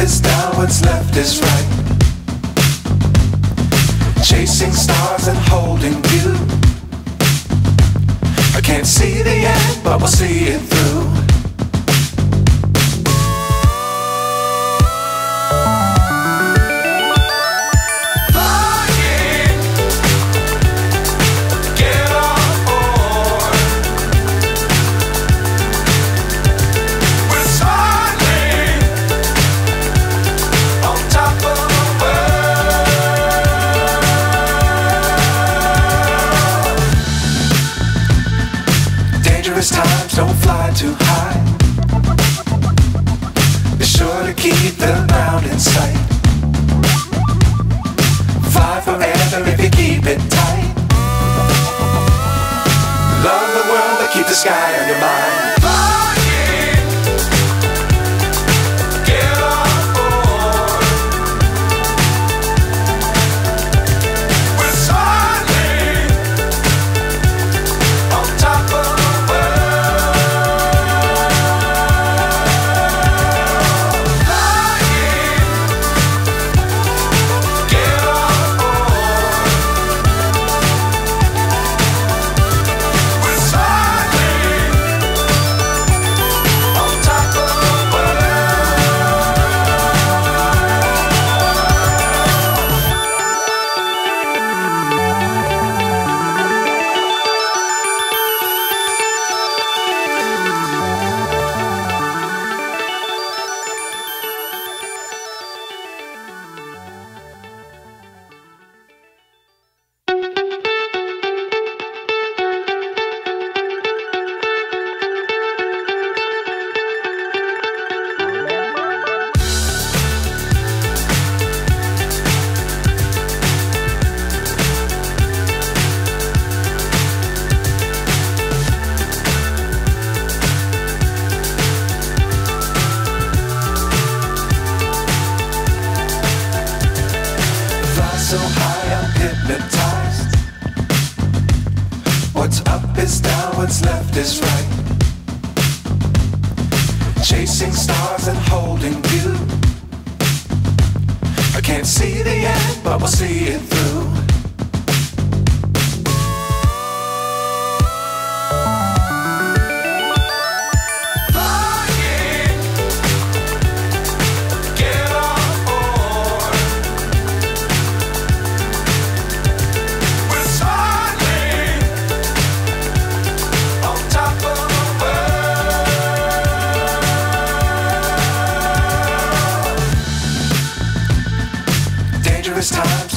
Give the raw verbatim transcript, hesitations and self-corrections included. is down, what's left is right. Chasing stars and holding you. I can't see the end, but we'll see it through. Times don't fly too high. Be sure to keep the ground in sight. Fly forever if you keep it tight. Love the world, but keep the sky on your mind. Fly. So high, I'm hypnotized. What's up is down, what's left is right. Chasing stars and holding you. I can't see the end, but we'll see it through. Times